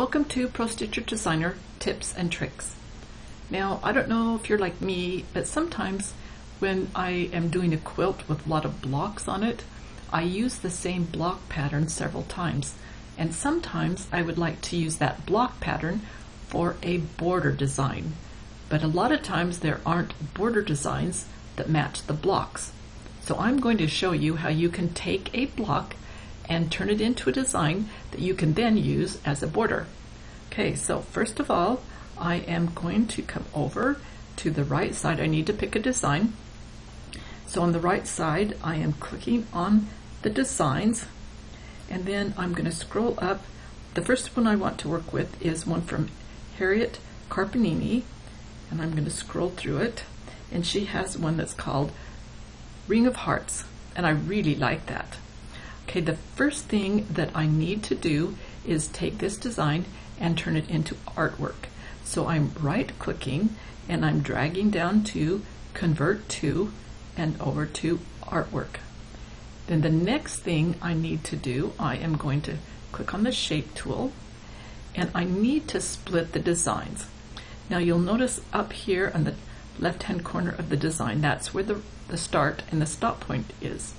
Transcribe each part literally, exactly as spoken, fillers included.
Welcome to Pro-Stitcher Designer Tips and Tricks. Now, I don't know if you're like me, but sometimes when I am doing a quilt with a lot of blocks on it, I use the same block pattern several times. And sometimes I would like to use that block pattern for a border design. But a lot of times there aren't border designs that match the blocks. So I'm going to show you how you can take a block and turn it into a design that you can then use as a border. Okay, so first of all, I am going to come over to the right side. I need to pick a design. So on the right side, I am clicking on the designs, and then I'm going to scroll up. The first one I want to work with is one from Harriet Carpanini, and I'm going to scroll through it, and she has one that's called Ring of Hearts, and I really like that. Okay, the first thing that I need to do is take this design and turn it into artwork. So I'm right clicking and I'm dragging down to Convert To and over to Artwork. Then the next thing I need to do, I am going to click on the Shape tool, and I need to split the designs. Now you'll notice up here on the left hand corner of the design, that's where the, the start and the stop point is.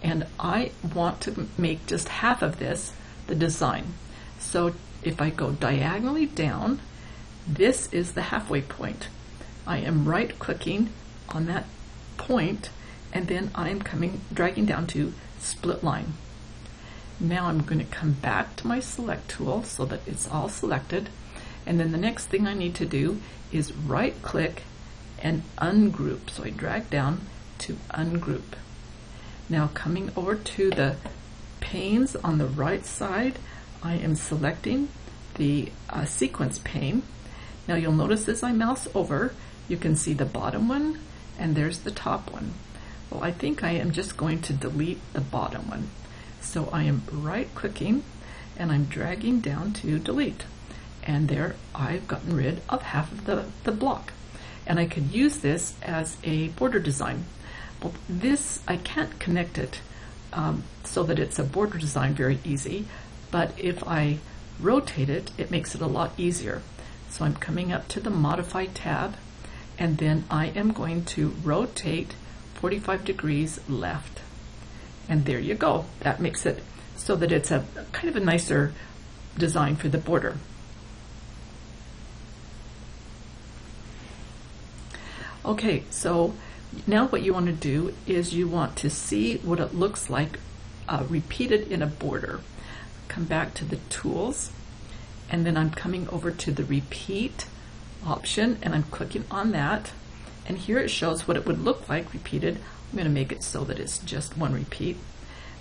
And I want to make just half of this the design. So if I go diagonally down, this is the halfway point. I am right clicking on that point, and then I am coming dragging down to split line. Now I'm going to come back to my select tool so that it's all selected, and then the next thing I need to do is right click and ungroup. So I drag down to ungroup. Now coming over to the panes on the right side, I am selecting the uh, sequence pane. Now you'll notice as I mouse over, you can see the bottom one and there's the top one. Well, I think I am just going to delete the bottom one. So I am right clicking and I'm dragging down to delete. And there I've gotten rid of half of the, the block. And I could use this as a border design. Well, this, I can't connect it um, so that it's a border design very easy, but if I rotate it, it makes it a lot easier. So I'm coming up to the Modify tab, and then I am going to rotate forty-five degrees left. And there you go. That makes it so that it's a kind of a nicer design for the border. Okay, so now what you want to do is you want to see what it looks like uh, repeated in a border. Come back to the tools, and then I'm coming over to the repeat option and I'm clicking on that, and here it shows what it would look like repeated. I'm going to make it so that it's just one repeat,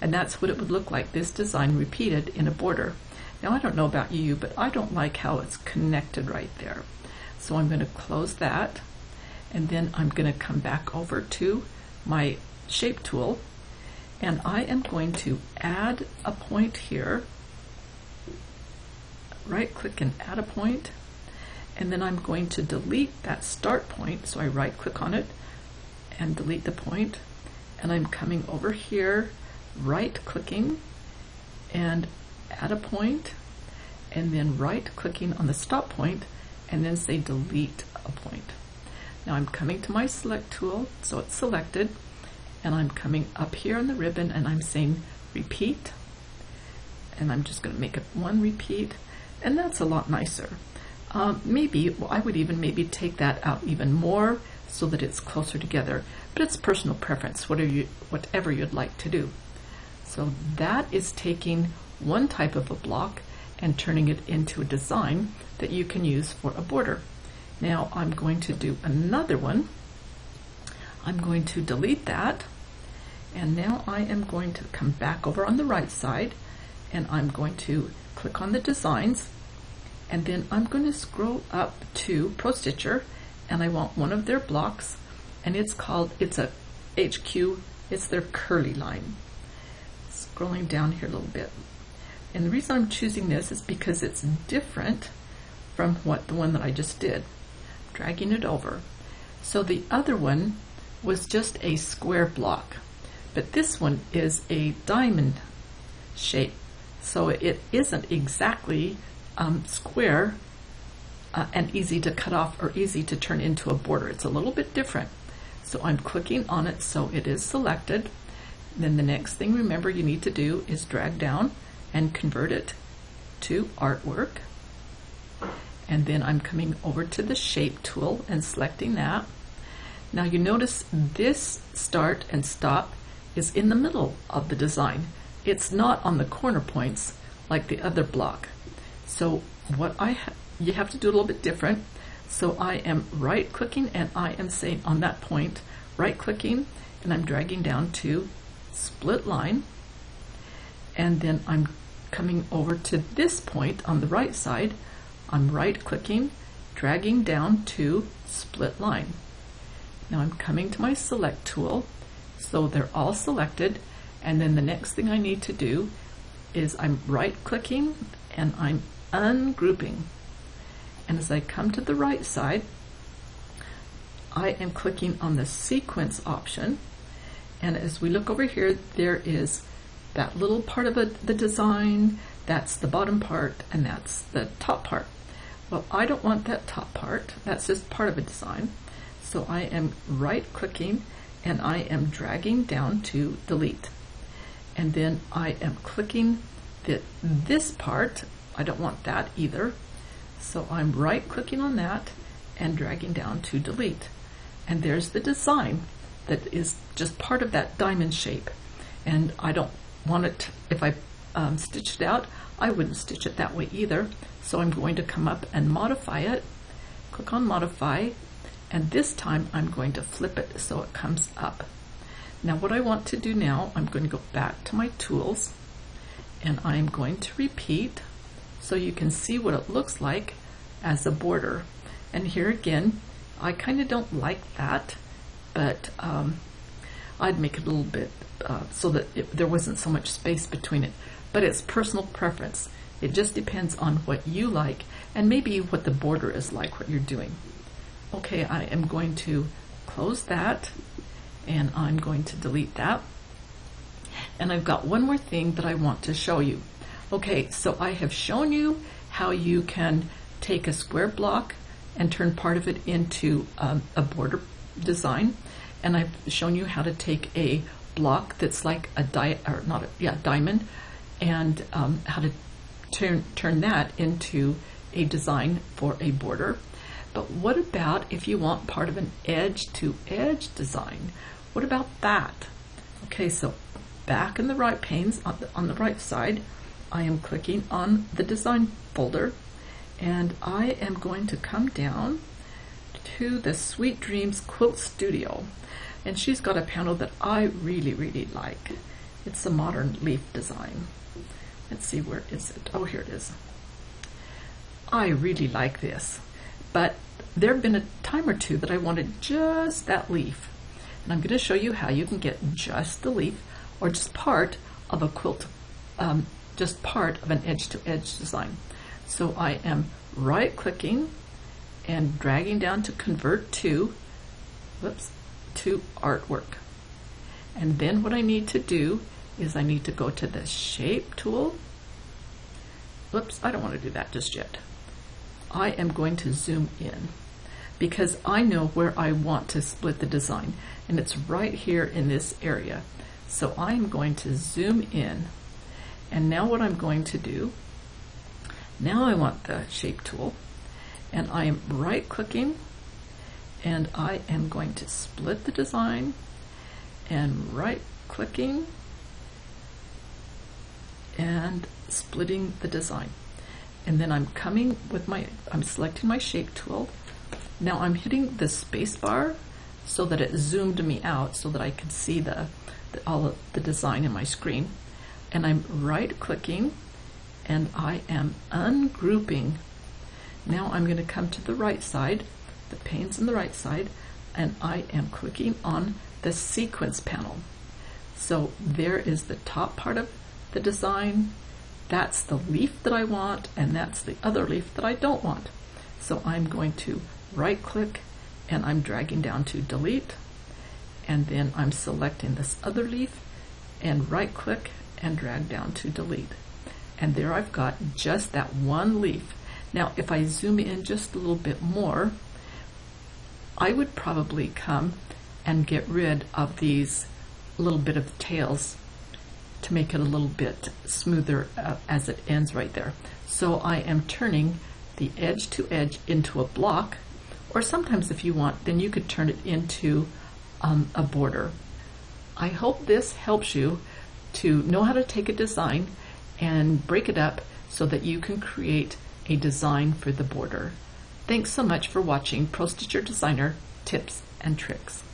and that's what it would look like, this design repeated in a border. Now I don't know about you, but I don't like how it's connected right there. So I'm going to close that, and then I'm going to come back over to my shape tool, and I am going to add a point here. Right click and add a point, and then I'm going to delete that start point. So I right click on it and delete the point, and I'm coming over here, right clicking and add a point, and then right clicking on the stop point and then say delete a point. Now I'm coming to my select tool, so it's selected, and I'm coming up here on the ribbon and I'm saying repeat, and I'm just going to make it one repeat, and that's a lot nicer. Um, maybe, well, I would even maybe take that out even more so that it's closer together, but it's personal preference, whatever, you, whatever you'd like to do. So that is taking one type of a block and turning it into a design that you can use for a border. Now I'm going to do another one. I'm going to delete that, and now I am going to come back over on the right side, and I'm going to click on the designs, and then I'm going to scroll up to Pro-Stitcher, and I want one of their blocks, and it's called, it's a H Q, it's their curly line. Scrolling down here a little bit, and the reason I'm choosing this is because it's different from what the one that I just did. Dragging it over. So the other one was just a square block, but this one is a diamond shape, so it isn't exactly um, square uh, and easy to cut off or easy to turn into a border. It's a little bit different. So I'm clicking on it so it is selected. Then the next thing, remember, you need to do is drag down and convert it to artwork. And then I'm coming over to the shape tool and selecting that. Now you notice this start and stop is in the middle of the design. It's not on the corner points like the other block. So what I ha you have to do a little bit different. So I am right clicking and I am saying on that point, right clicking, and I'm dragging down to split line. And then I'm coming over to this point on the right side. I'm right clicking, dragging down to split line. Now I'm coming to my select tool, so they're all selected, and then the next thing I need to do is I'm right clicking and I'm ungrouping. And as I come to the right side, I am clicking on the sequence option, and as we look over here, there is that little part of a, the design, that's the bottom part, and that's the top part. Well, I don't want that top part, that's just part of a design. So I am right clicking and I am dragging down to delete. And then I am clicking the, this part, I don't want that either. So I'm right clicking on that and dragging down to delete. And there's the design that is just part of that diamond shape. And I don't want it, if I um, stitched it out, I wouldn't stitch it that way either. So I'm going to come up and modify it, click on modify, and this time I'm going to flip it so it comes up. Now what I want to do now, I'm going to go back to my tools and I'm going to repeat so you can see what it looks like as a border. And here again, I kind of don't like that, but um, I'd make it a little bit uh, so that it, there wasn't so much space between it, but it's personal preference. It just depends on what you like and maybe what the border is like, what you're doing. Okay, I am going to close that and I'm going to delete that. And I've got one more thing that I want to show you. Okay, so I have shown you how you can take a square block and turn part of it into um, a border design. And I've shown you how to take a block that's like a di or not a, yeah, diamond and um, how to turn, turn that into a design for a border. But what about if you want part of an edge-to-edge design? What about that? Okay, so back in the right panes, on the, on the right side, I am clicking on the design folder, and I am going to come down to the Sweet Dreams Quilt Studio. And she's got a panel that I really, really like. It's a modern leaf design. Let's see, where is it? Oh, here it is. I really like this, but there have been a time or two that I wanted just that leaf. And I'm going to show you how you can get just the leaf or just part of a quilt, um, just part of an edge-to-edge design. So I am right-clicking and dragging down to convert to, whoops, to artwork. And then what I need to do is I need to go to the shape tool. Whoops, I don't want to do that just yet. I am going to zoom in because I know where I want to split the design, and it's right here in this area. So I'm going to zoom in, and now what I'm going to do, now I want the shape tool, and I am right clicking and I am going to split the design and right clicking and splitting the design. And then I'm coming with my, I'm selecting my shape tool. Now I'm hitting the space bar so that it zoomed me out so that I could see the, the all of the design in my screen. And I'm right clicking and I am ungrouping. Now I'm going to come to the right side, the panes on the right side, and I am clicking on the sequence panel. So there is the top part of the design. That's the leaf that I want, and that's the other leaf that I don't want. So I'm going to right click and I'm dragging down to delete, and then I'm selecting this other leaf and right click and drag down to delete. And there I've got just that one leaf. Now, if I zoom in just a little bit more, I would probably come and get rid of these little bit of tails to make it a little bit smoother uh, as it ends right there. So I am turning the edge to edge into a block, or sometimes if you want, then you could turn it into um, a border. I hope this helps you to know how to take a design and break it up so that you can create a design for the border. Thanks so much for watching Pro-Stitcher Designer Tips and Tricks.